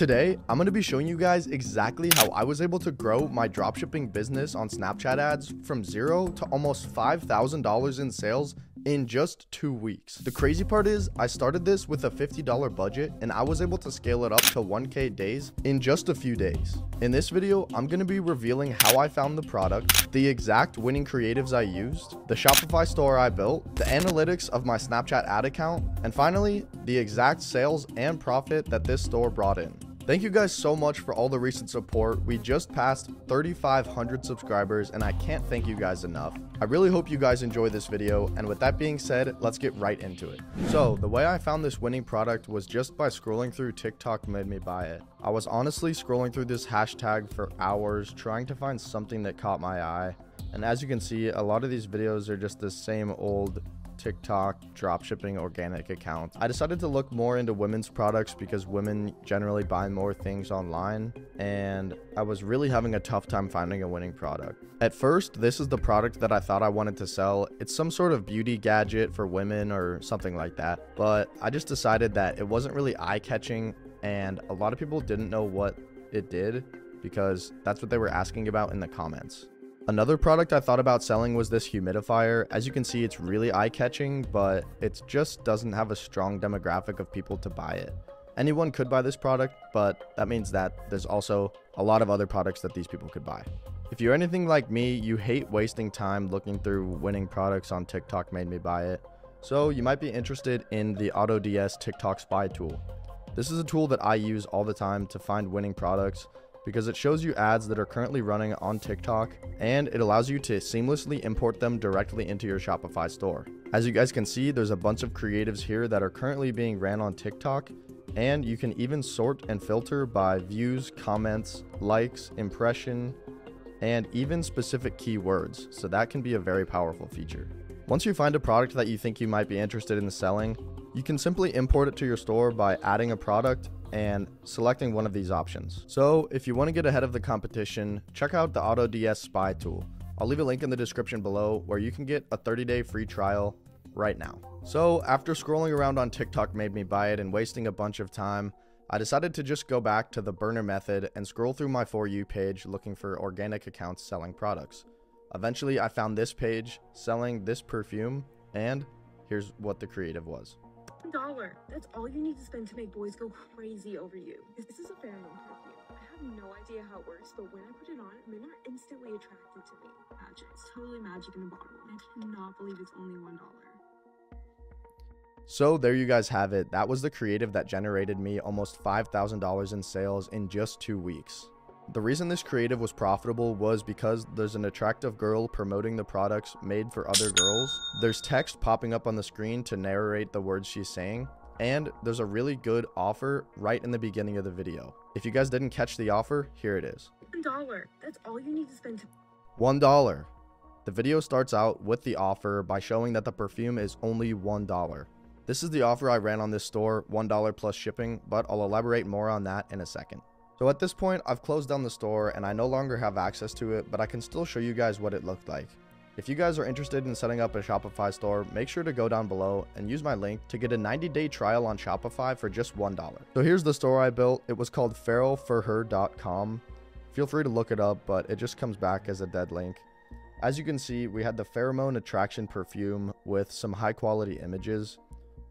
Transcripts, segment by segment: Today, I'm going to be showing you guys exactly how I was able to grow my dropshipping business on Snapchat ads from zero to almost $5,000 in sales in just 2 weeks. The crazy part is I started this with a $50 budget and I was able to scale it up to 1K days in just a few days. In this video, I'm going to be revealing how I found the product, the exact winning creatives I used, the Shopify store I built, the analytics of my Snapchat ad account, and finally, the exact sales and profit that this store brought in. Thank you guys so much for all the recent support. We just passed 3,500 subscribers and I can't thank you guys enough. I really hope you guys enjoy this video, and with that being said, let's get right into it. So the way I found this winning product was just by scrolling through TikTok Made Me Buy It. I was honestly scrolling through this hashtag for hours trying to find something that caught my eye, and as you can see, a lot of these videos are just the same old TikTok dropshipping organic account. I decided to look more into women's products because women generally buy more things online, and I was really having a tough time finding a winning product. At first, this is the product that I thought I wanted to sell. It's some sort of beauty gadget for women or something like that, but I just decided that it wasn't really eye-catching and a lot of people didn't know what it did because that's what they were asking about in the comments. Another product I thought about selling was this humidifier. As you can see, it's really eye-catching, but it just doesn't have a strong demographic of people to buy it. Anyone could buy this product, but that means that there's also a lot of other products that these people could buy. If you're anything like me, you hate wasting time looking through winning products on TikTok Made Me Buy It. So you might be interested in the AutoDS TikTok Spy tool. This is a tool that I use all the time to find winning products, because it shows you ads that are currently running on TikTok, and it allows you to seamlessly import them directly into your Shopify store. As you guys can see, there's a bunch of creatives here that are currently being ran on TikTok, and you can even sort and filter by views, comments, likes, impression, and even specific keywords, so that can be a very powerful feature. Once you find a product that you think you might be interested in selling, you can simply import it to your store by adding a product and selecting one of these options. So if you want to get ahead of the competition, check out the AutoDS Spy tool. I'll leave a link in the description below where you can get a 30-day free trial right now. So after scrolling around on TikTok Made Me Buy It and wasting a bunch of time, I decided to just go back to the burner method and scroll through my For You page looking for organic accounts selling products. Eventually, I found this page selling this perfume, and here's what the creative was. $1. That's all you need to spend to make boys go crazy over you. This is a pheromone perfume. I have no idea how it works, but when I put it on, men are instantly attracted to me. Magic. It's totally magic in a bottle. I cannot believe it's only $1. So there you guys have it. That was the creative that generated me almost $5,000 in sales in just 2 weeks. The reason this creative was profitable was because there's an attractive girl promoting the products made for other girls, there's text popping up on the screen to narrate the words she's saying, and there's a really good offer right in the beginning of the video. If you guys didn't catch the offer, here it is. $1. That's all you need to spend. $1. The video starts out with the offer by showing that the perfume is only $1. This is the offer I ran on this store, $1 plus shipping, but I'll elaborate more on that in a second. So at this point, I've closed down the store and I no longer have access to it, but I can still show you guys what it looked like. If you guys are interested in setting up a Shopify store, make sure to go down below and use my link to get a 90-day trial on Shopify for just $1. So here's the store I built. It was called feralforher.com. Feel free to look it up, but it just comes back as a dead link. As you can see, we had the pheromone attraction perfume with some high-quality images.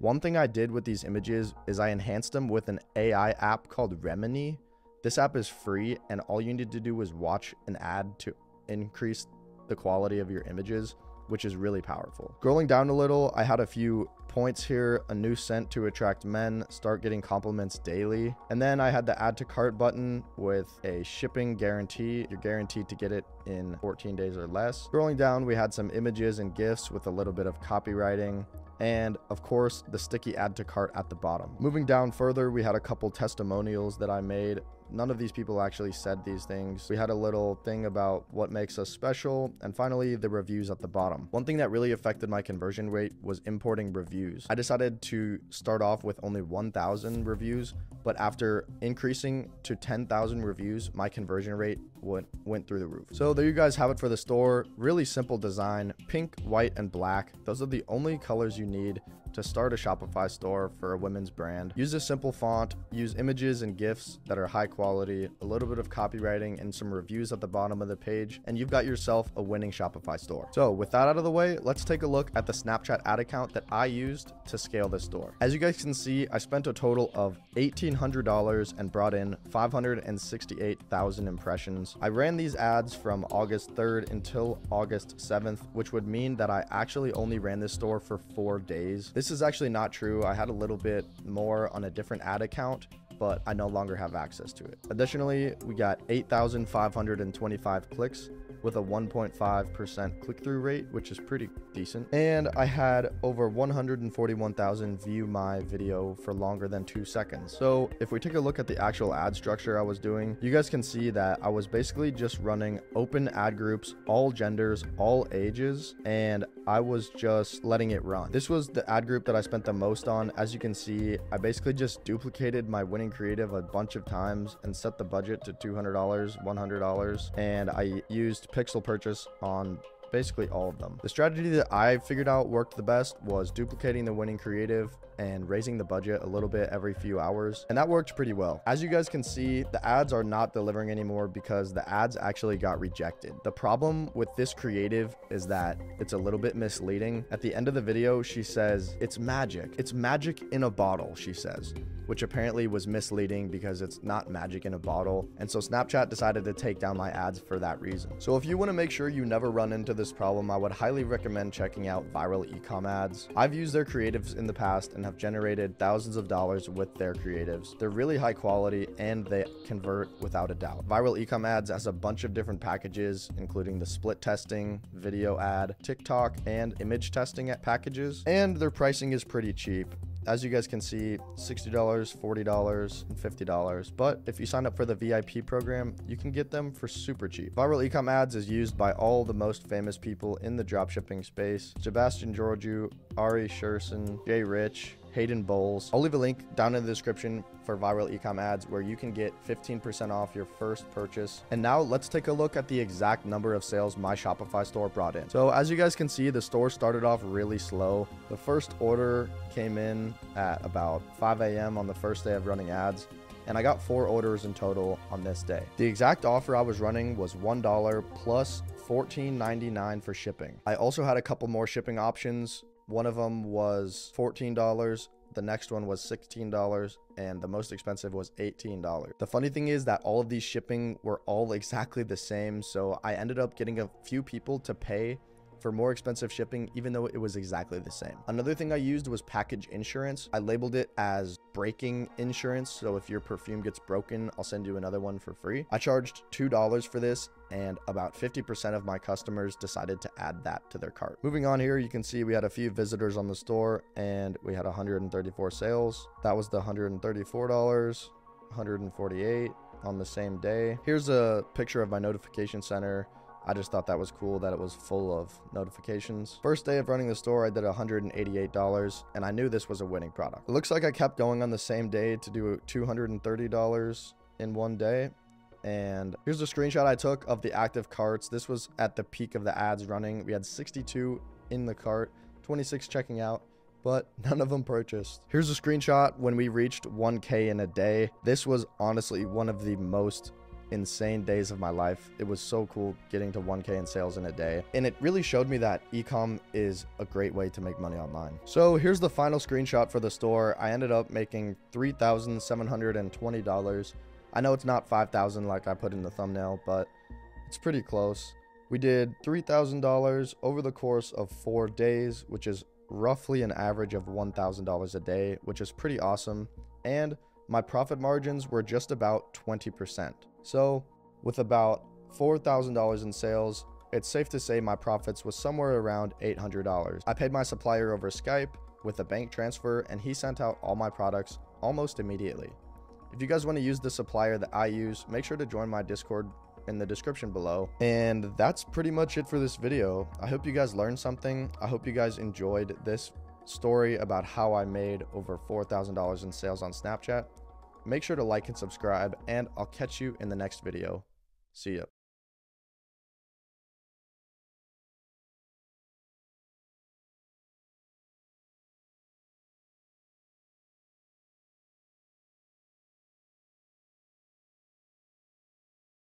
One thing I did with these images is I enhanced them with an AI app called Remini. This app is free, and all you need to do is watch an ad to increase the quality of your images, which is really powerful. Scrolling down a little, I had a few points here, a new scent to attract men, start getting compliments daily. And then I had the add to cart button with a shipping guarantee. You're guaranteed to get it in 14 days or less. Scrolling down, we had some images and GIFs with a little bit of copywriting. And of course, the sticky add to cart at the bottom. Moving down further, we had a couple testimonials that I made. None of these people actually said these things. We had a little thing about what makes us special, and finally the reviews at the bottom. One thing that really affected my conversion rate was importing reviews. I decided to start off with only 1,000 reviews, but after increasing to 10,000 reviews, my conversion rate went through the roof. So there you guys have it for the store. Really simple design, pink, white, and black. Those are the only colors you need. to start a Shopify store for a women's brand. Use a simple font, use images and GIFs that are high quality, a little bit of copywriting and some reviews at the bottom of the page, and you've got yourself a winning Shopify store. So with that out of the way, let's take a look at the Snapchat ad account that I used to scale this store. As you guys can see, I spent a total of $1,800 and brought in 568,000 impressions. I ran these ads from August 3rd until August 7th, which would mean that I actually only ran this store for 4 days. This is actually not true. I had a little bit more on a different ad account, but I no longer have access to it. Additionally, we got 8,525 clicks with a 1.5% click-through rate, which is pretty decent. And I had over 141,000 view my video for longer than 2 seconds. So if we take a look at the actual ad structure I was doing, you guys can see that I was basically just running open ad groups, all genders, all ages, and I was just letting it run. This was the ad group that I spent the most on. As you can see, I basically just duplicated my winning creative a bunch of times and set the budget to $200, $100, and I used pixel purchase on basically all of them. The strategy that I figured out worked the best was duplicating the winning creative and raising the budget a little bit every few hours, and that worked pretty well. As you guys can see, the ads are not delivering anymore because the ads actually got rejected. The problem with this creative is that it's a little bit misleading. At the end of the video, she says, "It's magic. It's magic in a bottle," she says, which apparently was misleading because it's not magic in a bottle. And so Snapchat decided to take down my ads for that reason. So if you want to make sure you never run into this problem, I would highly recommend checking out Viral Ecom Ads. I've used their creatives in the past and have generated thousands of dollars with their creatives. They're really high quality and they convert without a doubt. Viral Ecom Ads has a bunch of different packages, including the split testing, video ad, TikTok, and image testing at packages, and their pricing is pretty cheap. As you guys can see, $60, $40, and $50. But if you sign up for the VIP program, you can get them for super cheap. Viral Ecom Ads is used by all the most famous people in the dropshipping space. Sebastian Georgiou, Ari Sherson, Jay Rich, Hayden Bowles. I'll leave a link down in the description for Viral Ecom Ads where you can get 15% off your first purchase. And now let's take a look at the exact number of sales my Shopify store brought in. So as you guys can see, the store started off really slow. The first order came in at about 5 a.m. on the first day of running ads, and I got 4 orders in total on this day. The exact offer I was running was $1 plus $14.99 for shipping. I also had a couple more shipping options. One of them was $14, the next one was $16, and the most expensive was $18. The funny thing is that all of these shipping were all exactly the same, so I ended up getting a few people to pay for more expensive shipping even though it was exactly the same. Another thing I used was package insurance. I labeled it as breaking insurance, so if your perfume gets broken, I'll send you another one for free. I charged $2 for this, and about 50% of my customers decided to add that to their cart. Moving on here, you can see we had a few visitors on the store and we had 134 sales. That was the $134, 148 on the same day. Here's a picture of my notification center. I just thought that was cool that it was full of notifications. First day of running the store, I did $188, and I knew this was a winning product. It looks like I kept going on the same day to do $230 in one day. And here's a screenshot I took of the active carts. This was at the peak of the ads running. We had 62 in the cart, 26 checking out, but none of them purchased. Here's a screenshot when we reached 1K in a day. This was honestly one of the most insane days of my life. It was so cool getting to 1K in sales in a day, and it really showed me that e-com is a great way to make money online. So here's the final screenshot for the store. I ended up making $3,720. I know it's not 5,000 like I put in the thumbnail, but it's pretty close. We did $3,000 over the course of 4 days, which is roughly an average of $1,000 a day, which is pretty awesome. And my profit margins were just about 20%. So with about $4,000 in sales, it's safe to say my profits was somewhere around $800. I paid my supplier over Skype with a bank transfer, and he sent out all my products almost immediately. If you guys want to use the supplier that I use, make sure to join my Discord in the description below. And that's pretty much it for this video. I hope you guys learned something. I hope you guys enjoyed this story about how I made over $4,000 in sales on Snapchat. Make sure to like and subscribe, and I'll catch you in the next video. See ya.